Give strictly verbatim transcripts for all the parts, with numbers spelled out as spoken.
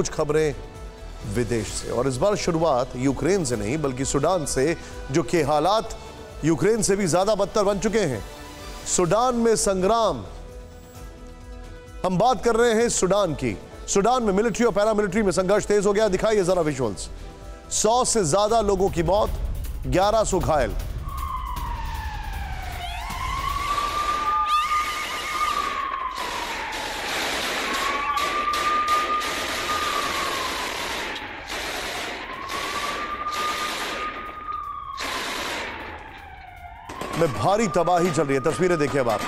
कुछ खबरें विदेश से। और इस बार शुरुआत यूक्रेन से नहीं बल्कि सूडान से, जो कि हालात यूक्रेन से भी ज्यादा बदतर बन चुके हैं। सूडान में संग्राम, हम बात कर रहे हैं सूडान की। सूडान में मिलिट्री और पैरामिलिट्री में संघर्ष तेज हो गया। दिखाइए जरा विजुअल्स। सौ से ज्यादा लोगों की मौत, ग्यारह सौ घायल। में भारी तबाही चल रही है। तस्वीरें देखिए अब आप।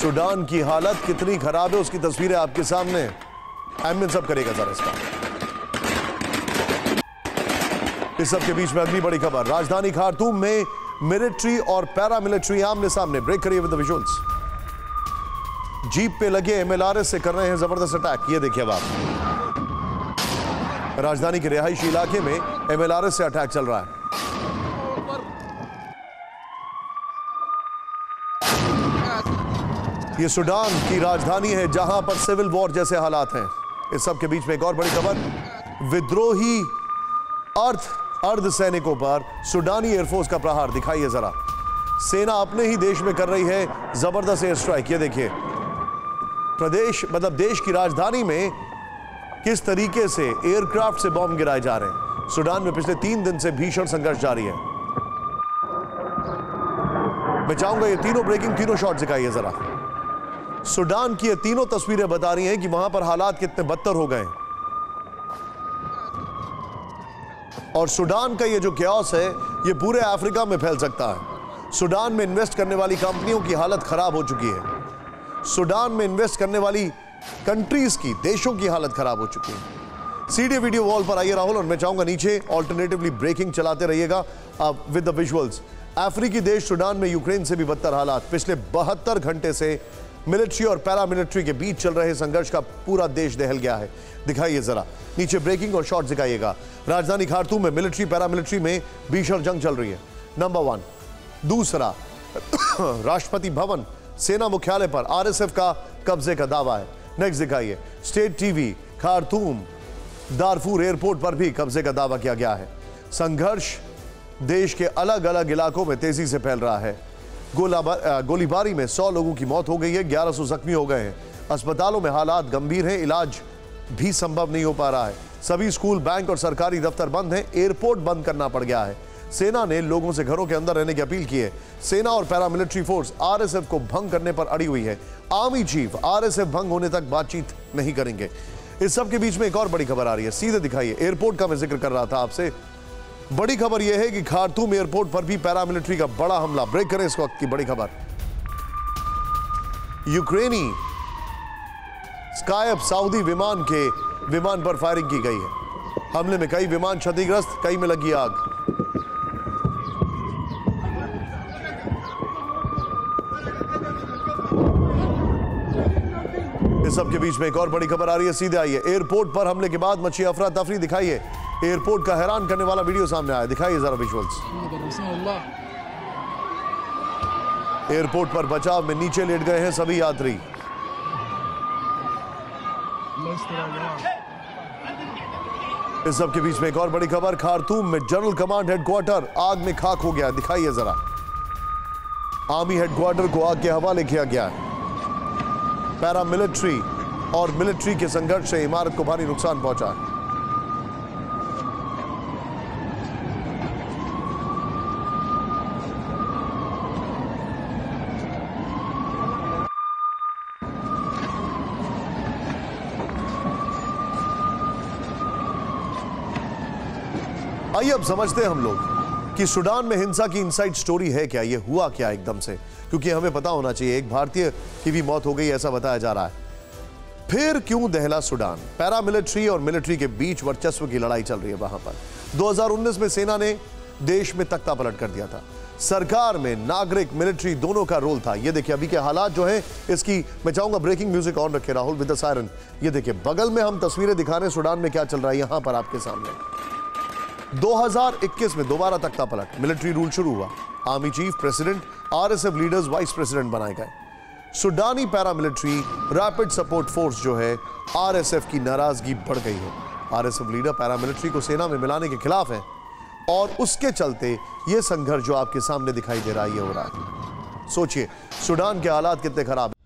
सूडान की हालत कितनी खराब है उसकी तस्वीरें आपके सामने। एम्बियंस सब करेगा सर इसका। इस सब के बीच में अगली बड़ी खबर, राजधानी खार्तूम में मिलिट्री और पैरामिलिट्री आमने सामने। ब्रेक करिए विद द विजुअल्स। जीप पे लगे एम एल आर एस से कर रहे हैं जबरदस्त अटैक। ये देखिए अब आप। राजधानी के रिहायशी इलाके में एम एल आर एस से अटैक चल रहा है। ये सूडान की राजधानी है जहां पर सिविल वॉर जैसे हालात हैं। इस सब के बीच में एक और बड़ी खबर, विद्रोही अर्ध अर्ध सैनिकों पर सूडानी एयरफोर्स का प्रहार। दिखाइए जरा। सेना अपने ही देश में कर रही है जबरदस्त एयर स्ट्राइक। ये देखिए प्रदेश मतलब देश की राजधानी में किस तरीके से एयरक्राफ्ट से बॉम्ब गिराए जा रहे हैं। सूडान में पिछले तीन दिन से भीषण संघर्ष जारी है। मैं चाहूंगा ये तीनों ब्रेकिंग तीनों शॉट्स दिखाइए जरा। सूडान की ये तीनों तस्वीरें बता रही हैं कि वहां पर हालात कितने बदतर हो गए। और सूडान का ये जो क्याओस है ये पूरे अफ्रीका में फैल सकता है। सूडान में इन्वेस्ट करने वाली कंपनियों की हालत खराब हो चुकी है। सूडान में इन्वेस्ट करने वाली कंट्रीज की, देशों की हालत खराब हो चुकी है। सीधे वीडियो वॉल पर आइए राहुल, और मैं चाहूंगा नीचे ऑल्टरनेटिवली ब्रेकिंग चलाते रहिएगा आप विद द विजुअल्स। अफ्रीकी देश सूडान में यूक्रेन से भी बदतर हालात। पिछले बहत्तर घंटे से मिलिट्री और पैरामिलिट्री के बीच चल रहे संघर्ष का पूरा देश दहल गया है। दिखाइए जरा नीचे ब्रेकिंग और शॉट्स दिखाइएगा। राजधानी खार्तूम में मिलिट्री पैरामिलिट्री में भीषण जंग चल रही है। Number one. दूसरा, राष्ट्रपति भवन सेना मुख्यालय पर आर एस एफ का कब्जे का दावा है। नेक्स्ट दिखाइए। State TV, Khartoum Darfur airport पर भी कब्जे का दावा किया गया है। संघर्ष देश के अलग अलग इलाकों में तेजी से फैल रहा है। गोलीबारी में सौ लोगों की मौत हो गई है, ग्यारह सौ जख्मी हो गए हैं। अस्पतालों में हालात गंभीर हैं, इलाज भी संभव नहीं हो पा रहा है। सभी स्कूल, बैंक और सरकारी दफ्तर बंद हैं। एयरपोर्ट बंद करना पड़ गया है। सेना ने लोगों से घरों के अंदर रहने की अपील की है। सेना और paramilitary force R S F को भंग करने पर अड़ी हुई है। Army chief R S F भंग होने तक बातचीत नहीं करेंगे। इस सब के बीच में एक और बड़ी खबर आ रही है। सीधे दिखाइए। एयरपोर्ट का मैं जिक्र कर रहा था आपसे। बड़ी खबर यह है कि खार्तूम एयरपोर्ट पर भी पैरामिलिट्री का बड़ा हमला। ब्रेक करें इस वक्त की बड़ी खबर। यूक्रेनी स्कायप सऊदी विमान के विमान पर फायरिंग की गई है। हमले में कई विमान क्षतिग्रस्त, कई में लगी आग। इस सब के बीच में एक और बड़ी खबर आ रही है। सीधे आइए। एयरपोर्ट पर हमले के बाद मची अफरा तफरी। दिखाइए। एयरपोर्ट का हैरान करने वाला वीडियो सामने आया। दिखाइए जरा विजुअल्स। एयरपोर्ट पर बचाव में नीचे लेट गए हैं सभी यात्री। इस सब के बीच में एक और बड़ी खबर। खार्तूम में जनरल कमांड हेडक्वार्टर आग में खाक हो गया। दिखाइए जरा। आर्मी हेडक्वार्टर को आग के हवाले किया गया है। पैरामिलिट्री और मिलिट्री के संघर्ष से इमारत को भारी नुकसान पहुंचा है। आइए अब समझते हैं हम लोग कि सूडान में हिंसा की इनसाइड स्टोरी है क्या। ये हुआ क्या एकदम से, क्योंकि हमें पता होना चाहिए। एक भारतीय की भी मौत हो गई ऐसा बताया जा रहा है। फिर क्यों दहला सूडान। पैरामिलिट्री और मिलिट्री के बीच वर्चस्व की लड़ाई चल रही है वहां पर। दो हज़ार उन्नीस में सेना ने देश में तख्ता पलट कर दिया था। सरकार में नागरिक मिलिट्री दोनों का रोल था। ये देखिए अभी के हालात जो है इसकी। मैं चाहूंगा ब्रेकिंग म्यूजिक ऑन रखे राहुल विद द सायरन। ये देखिए बगल में हम तस्वीरें दिखा रहे हैं सूडान में क्या चल रहा है। यहां पर आपके सामने दो हज़ार इक्कीस में दोबारा तख्ता पलट, मिलिट्री रूल शुरू हुआ। Army chief, president, R S F leaders, vice president बनाए गए। सुडानी पैरामिलिट्री रैपिड सपोर्ट फोर्स जो है आरएसएफ की नाराजगी बढ़ गई है। आरएसएफ लीडर पैरामिलिट्री को सेना में मिलाने के खिलाफ है और उसके चलते ये संघर्ष जो आपके सामने दिखाई दे रहा है ये हो रहा है। सोचिए सुडान के हालात कितने खराब